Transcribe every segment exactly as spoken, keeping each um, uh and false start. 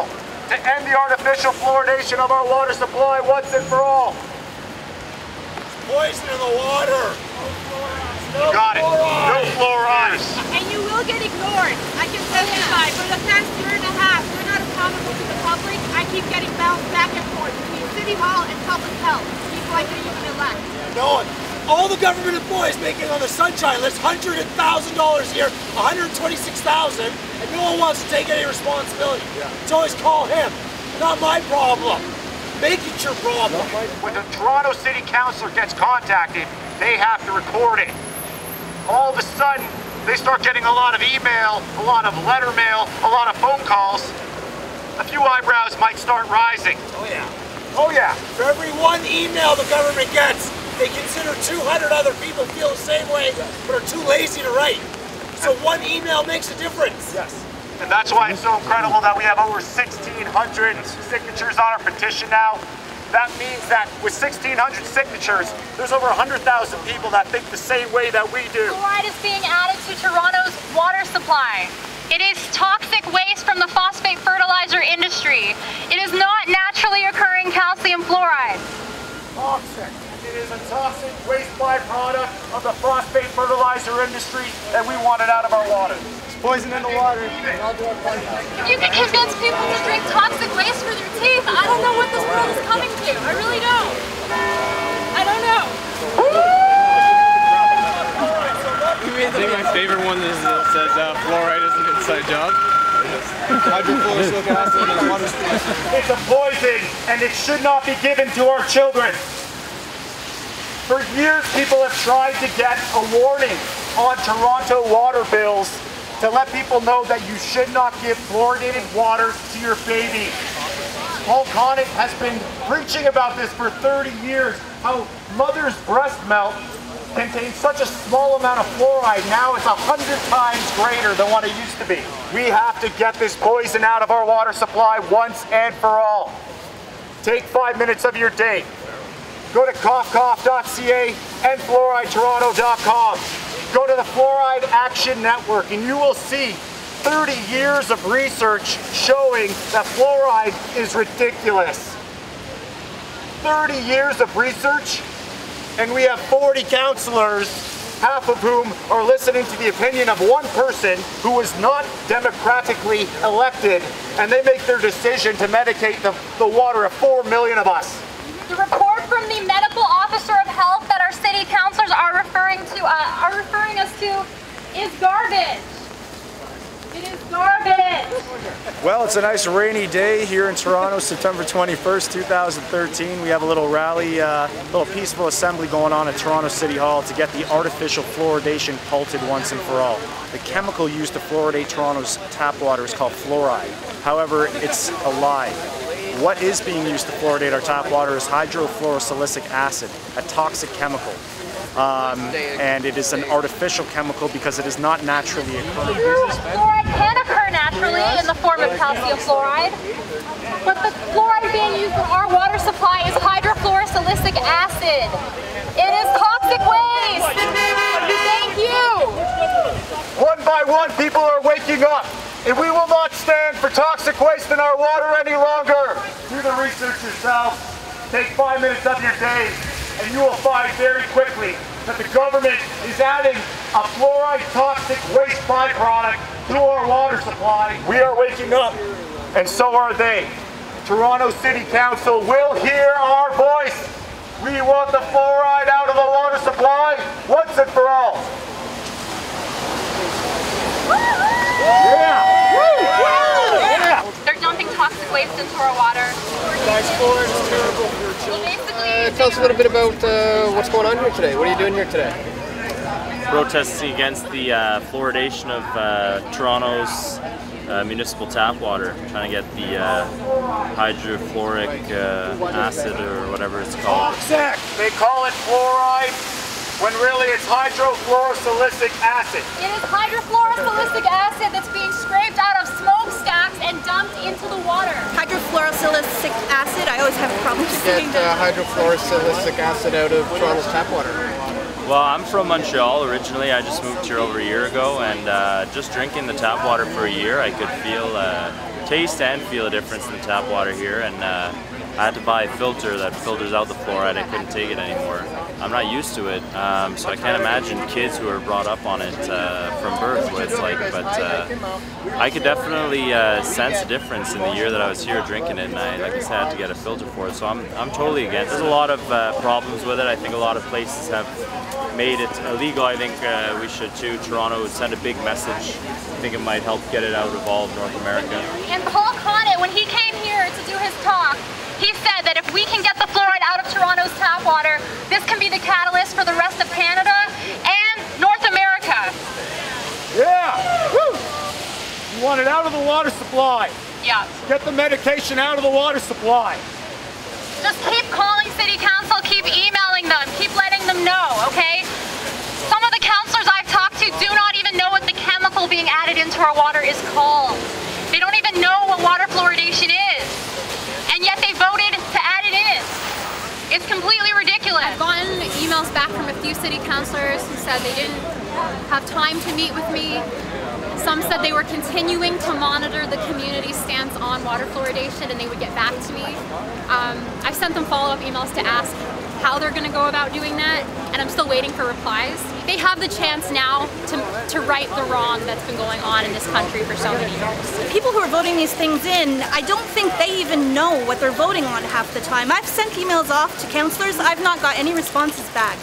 call to end the artificial fluoridation of our water supply once and for all. Poison in the water. No you got fluoride. It. No fluoride. And you will get ignored. I can testify. For the past year and a half, we're not accountable to the public. I keep getting bounced back and forth between City Hall and public health before I get even elected. No one. All the government employees making on the sunshine list, one hundred thousand dollars a year, one hundred twenty-six thousand dollars, and no one wants to take any responsibility. Yeah. It's always call him. Not my problem. Make it your problem. When the Toronto City Councilor gets contacted, they have to record it. All of a sudden, they start getting a lot of email, a lot of letter mail, a lot of phone calls. A few eyebrows might start rising. Oh yeah. Oh yeah. For every one email the government gets, they consider two hundred other people feel the same way, but are too lazy to write. So one email makes a difference. Yes. And that's why it's so incredible that we have over sixteen hundred signatures on our petition now. That means that with sixteen hundred signatures, there's over one hundred thousand people that think the same way that we do. Fluoride is being added to Toronto's water supply. It is toxic waste from the phosphate fertilizer industry. It is not naturally occurring calcium fluoride. Toxic. It is a toxic waste byproduct of the phosphate fertilizer industry that we wanted out of our water. It's poison in the water. You can convince people to drink toxic waste for their teeth. I don't know what this world is coming to. I really don't. I don't know. I think my favorite one is that says uh, fluoride is an inside job. Hydrofluorosilicic acid in water. It's a poison, and it should not be given to our children. For years, people have tried to get a warning on Toronto water bills to let people know that you should not give fluoridated water to your baby. Paul Connett has been preaching about this for thirty years, how mother's breast milk contains such a small amount of fluoride. Now it's one hundred times greater than what it used to be. We have to get this poison out of our water supply once and for all. Take five minutes of your day. Go to cof cof dot c a and fluoride toronto dot com. Go to the Fluoride Action Network and you will see thirty years of research showing that fluoride is ridiculous. thirty years of research, and we have forty councillors, half of whom are listening to the opinion of one person who was not democratically elected, and they make their decision to medicate the, the water of four million of us. The report from the medical officer of health that our city councilors are referring to, uh, are referring us to, is garbage. It is garbage. Well, it's a nice rainy day here in Toronto, September twenty-first, two thousand thirteen. We have a little rally, uh, a little peaceful assembly going on at Toronto City Hall to get the artificial fluoridation halted once and for all. The chemical used to fluoridate Toronto's tap water is called fluoride. However, it's a lie. What is being used to fluoridate our tap water is hydrofluorosilicic acid, a toxic chemical. Um, and it is an artificial chemical because it is not naturally occurring. True fluoride can occur naturally in the form of calcium fluoride, but the fluoride being used in our water supply is hydrofluorosilicic acid. It is toxic waste. Thank you. One by one, people are waking up. And we will not stand for toxic waste in our water any longer. Do the research yourself. Take five minutes of your day, and you will find very quickly that the government is adding a fluoride toxic waste byproduct to our water supply. We are waking up, and so are they. Toronto City Council will hear our voice. We want the fluoride out of the water supply once and for all. Yeah. Yeah. They're dumping toxic waste into our water. Nice floor, it's terrible for your children. Uh, tell us a little bit about uh, what's going on here today. What are you doing here today? Protesting against the uh, fluoridation of uh, Toronto's uh, municipal tap water. Trying to get the uh, hydrofluoric uh, acid or whatever it's called. Toxic! They call it fluoride, when really it's hydrofluorosilicic acid. It is hydrofluorosilicic acid that's being scraped out of smokestacks and dumped into the water. Hydrofluorosilicic acid, I always have problems saying that. Get uh, hydrofluorosilicic acid out of Toronto's tap water. Well, I'm from Montreal originally. I just moved here over a year ago, and uh, just drinking the tap water for a year, I could feel uh, taste and feel a difference in the tap water here, and uh, I had to buy a filter that filters out the fluoride. I couldn't take it anymore. I'm not used to it, um, so I can't imagine kids who are brought up on it uh, from birth what it's like, but uh, I could definitely uh, sense a difference in the year that I was here drinking it, and I, like I said, I had to get a filter for it, so I'm, I'm totally against it. There's a lot of uh, problems with it. I think a lot of places have made it illegal. I think uh, we should too. Toronto would send a big message. I think it might help get it out of all of North America. And Paul Connett, when he came here to do his talk, he said that if we can get the fluoride out of Toronto's tap water, this can be the catalyst for the rest of Canada and North America. Yeah! Woo! You want it out of the water supply. Yeah. Get the medication out of the water supply. Just keep calling City Council, keep emailing them, keep letting them know, okay? Some of the councillors I've talked to do not even know what the chemical being added into our water is called. They don't even know what water fluoridation is. And yet they voted to add it in. It's completely ridiculous. I've gotten emails back from a few city councillors who said they didn't have time to meet with me. Some said they were continuing to monitor the community's stance on water fluoridation and they would get back to me. Um, I've sent them follow-up emails to ask how they're going to go about doing that, and I'm still waiting for replies. They have the chance now to, to right the wrong that's been going on in this country for so many years. People who are voting these things in, I don't think they even know what they're voting on half the time. I've sent emails off to councillors, I've not got any responses back.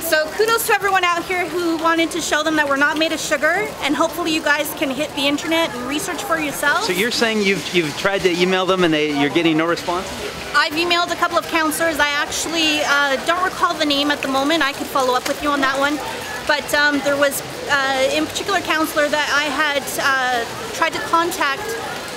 So kudos to everyone out here who wanted to show them that we're not made of sugar, and hopefully you guys can hit the internet and research for yourselves. So you're saying you've, you've tried to email them and they, you're getting no response? I've emailed a couple of councillors. I actually uh, don't recall the name at the moment. I could follow up with you on that one. But um, there was, uh, in particular, councillor that I had uh, tried to contact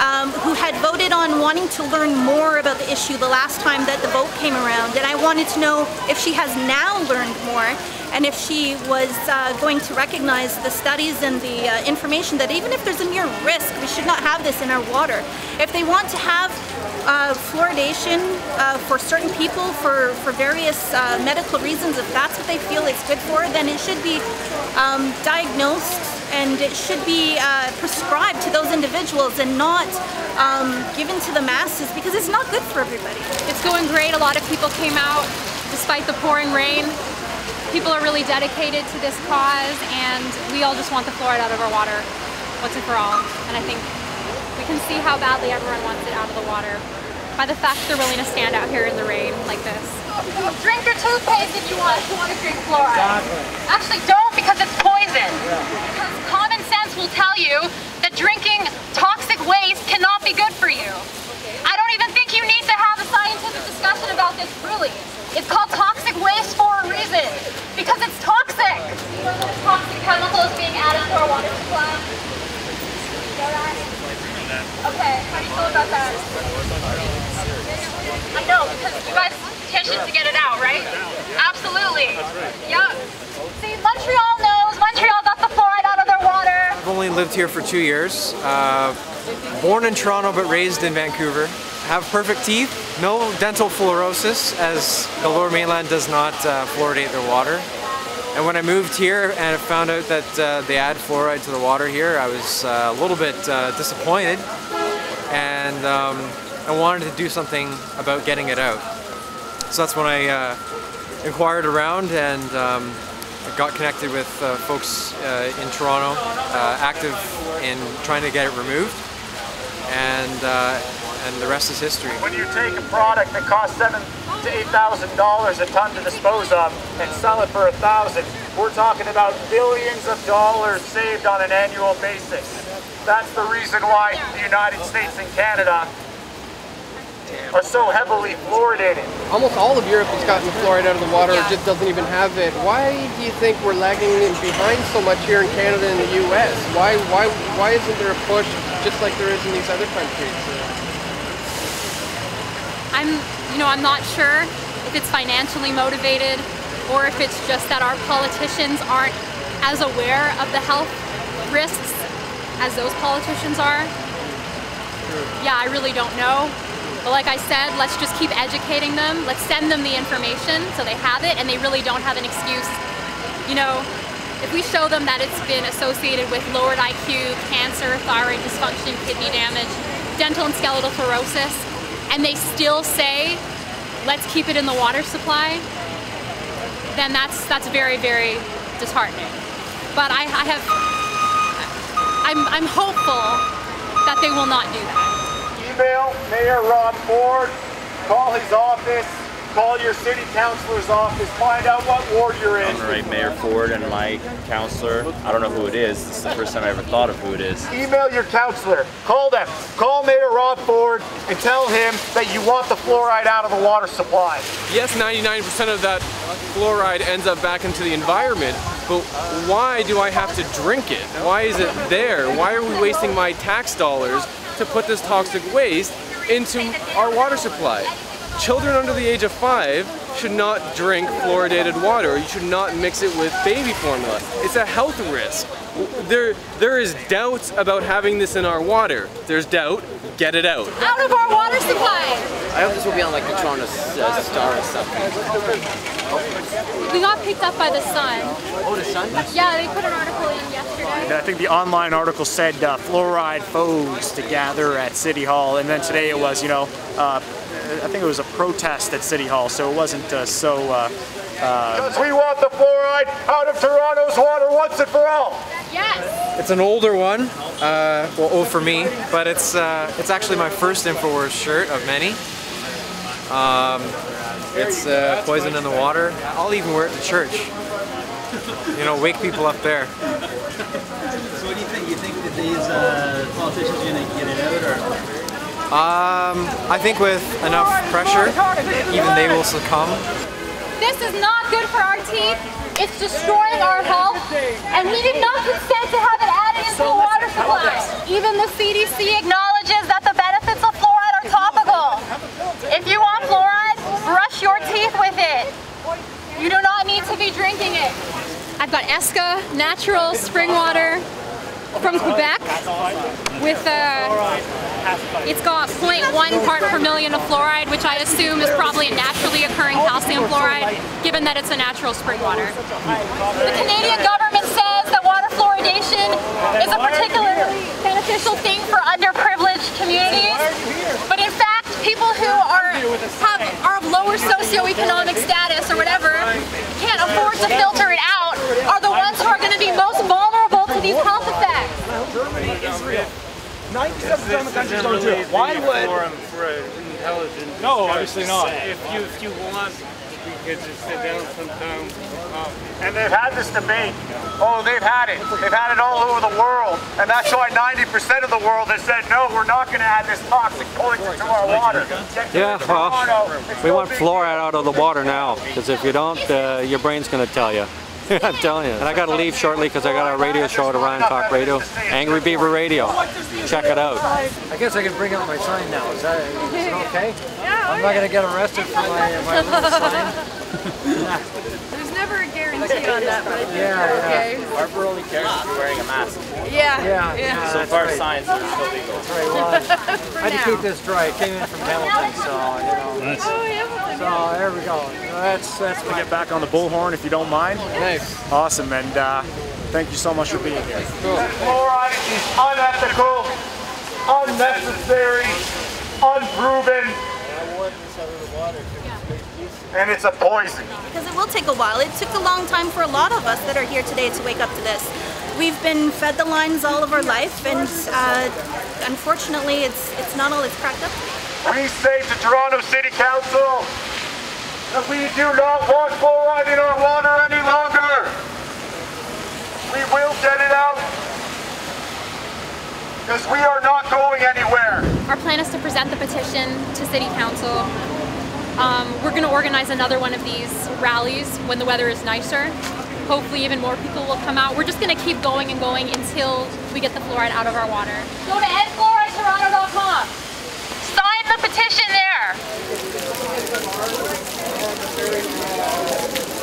um, who had voted on wanting to learn more about the issue the last time that the vote came around. And I wanted to know if she has now learned more and if she was uh, going to recognize the studies and the uh, information that even if there's a mere risk, we should not have this in our water. If they want to have Uh, fluoridation uh, for certain people for, for various uh, medical reasons, if that's what they feel it's good for, then it should be um, diagnosed and it should be uh, prescribed to those individuals and not um, given to the masses, because it's not good for everybody. It's going great. A lot of people came out despite the pouring rain. People are really dedicated to this cause and we all just want the fluoride out of our water once and for all, and I think we can see how badly everyone wants it out of the water by the fact they're willing to stand out here in the rain like this. Drink your toothpaste if you want, if you want to drink fluoride. Exactly. Actually don't, because it's poison. Yeah. Because common sense will tell you that drinking toxic waste cannot be good for you. Okay. I don't even think you need to have a scientific discussion about this, really. It's called toxic waste for a reason, because it's toxic. You know that toxic chemical is being added to our water supply. Okay, how do you feel about that? I know, because you guys petitioned to get it out, right? Absolutely. Yeah. See, Montreal knows. Montreal got the fluoride out of their water. I've only lived here for two years. Uh, born in Toronto but raised in Vancouver. Have perfect teeth. No dental fluorosis, as the Lower Mainland does not uh, fluoridate their water. And when I moved here and found out that uh, they add fluoride to the water here, I was uh, a little bit uh, disappointed, and um, I wanted to do something about getting it out. So that's when I uh, inquired around and um, got connected with uh, folks uh, in Toronto, uh, active in trying to get it removed, and uh, and the rest is history. When you take a product that costs seven to eight thousand dollars a ton to dispose of and sell it for a thousand, we're talking about billions of dollars saved on an annual basis. That's the reason why the United States and Canada are so heavily fluoridated. Almost all of Europe has gotten fluoride out of the water, yeah. Just doesn't even have it. Why do you think we're lagging behind so much here in Canada and the U S? Why, why, why isn't there a push just like there is in these other countries? I'm, you know, I'm not sure if it's financially motivated or if it's just that our politicians aren't as aware of the health risks as those politicians are. Yeah, I really don't know. But like I said, let's just keep educating them. Let's send them the information so they have it and they really don't have an excuse. You know, if we show them that it's been associated with lowered I Q, cancer, thyroid dysfunction, kidney damage, dental and skeletal fluorosis, and they still say, let's keep it in the water supply, then that's that's very, very disheartening. But I, I have, I'm, I'm hopeful that they will not do that. Email Mayor Rob Ford, call his office, call your city councilor's office, find out what ward you're in. I'm going to write Mayor Ford and my counselor. I don't know who it is. This is the first time I ever thought of who it is. Email your counselor. Call them. Call Mayor Rob Ford and tell him that you want the fluoride out of the water supply. Yes, ninety-nine percent of that fluoride ends up back into the environment, but why do I have to drink it? Why is it there? Why are we wasting my tax dollars to put this toxic waste into our water supply? Children under the age of five should not drink fluoridated water. You should not mix it with baby formula. It's a health risk. There, there is doubts about having this in our water. There's doubt, get it out. Out of our water supply! I hope this will be on like the Toronto uh, Star or something. We got picked up by the Sun. Oh, the Sun? Yeah, they put an article in yesterday. I think the online article said uh, fluoride foes to gather at City Hall, and then today it was, you know, uh, I think it was a protest at City Hall, so it wasn't uh, so... Uh, uh, because we want the fluoride out of Toronto's water once and for all! Yes! It's an older one, uh, well, old for me, but it's uh, it's actually my first InfoWars shirt of many. Um, it's uh, poison in the water. I'll even wear it to church. You know, wake people up there. So what do you think? You think that these uh, politicians are going to get it out, or...? Um, I think with enough pressure, even they will succumb. This is not good for our teeth. It's destroying our health, and we did not consent to have it added into the water supply. Even the C D C acknowledges that the benefits of fluoride are topical. If you want fluoride, brush your teeth with it. You do not need to be drinking it. I've got Eska natural spring water from Quebec with uh. It's got zero point one part per million of fluoride, which I assume is probably a naturally occurring calcium fluoride, given that it's a natural spring water. The Canadian government says that water fluoridation is a particularly beneficial thing for underprivileged communities, but in fact, people who are, have, are of lower socioeconomic status or whatever can't afford to filter it out are the ones who are going to be most vulnerable to these health effects. Germany, Israel. ninety-seven percent of countries don't do it. Why would? For an no, obviously not. If you if you want, you can just sit down sometime. And they've had this debate. Oh, they've had it. They've had it all over the world, and that's why ninety percent of the world has said no. We're not going to add this toxic poison to our water. Yeah, well, we want fluoride out of the water now, because if you don't, uh, your brain's going to tell you. I'm telling you. And I got to leave shortly because I got a radio show at Orion Talk Radio. Angry Beaver Radio. Check it out. I guess I can bring out my sign now. Is that is it okay? Yeah, I'm not going to get arrested for my, my little sign. There's never a guarantee on that, but I think yeah, we're okay. Yeah. Harper only cares if you're wearing a mask. Yeah. yeah. yeah. So far, right. Signs are still legal. That's right. Well, I had to keep this dry. I came in from Hamilton, so, you know. Nice. Oh, yeah. So there we go. That's that's we get back on the bullhorn if you don't mind. Thanks. Awesome, and uh, thank you so much for being here. Cool. Fluoride is unethical, unnecessary, unproven, and it's a poison. Because it will take a while. It took a long time for a lot of us that are here today to wake up to this. We've been fed the lines all of our life, and uh, unfortunately, it's it's not all it's cracked up to be. We say to Toronto City Council that we do not want fluoride in our water any longer. We will get it out because we are not going anywhere. Our plan is to present the petition to City Council. Um, we're going to organize another one of these rallies when the weather is nicer. Hopefully even more people will come out. We're just going to keep going and going until we get the fluoride out of our water. Go to end fluoride toronto dot com. Sign the petition there!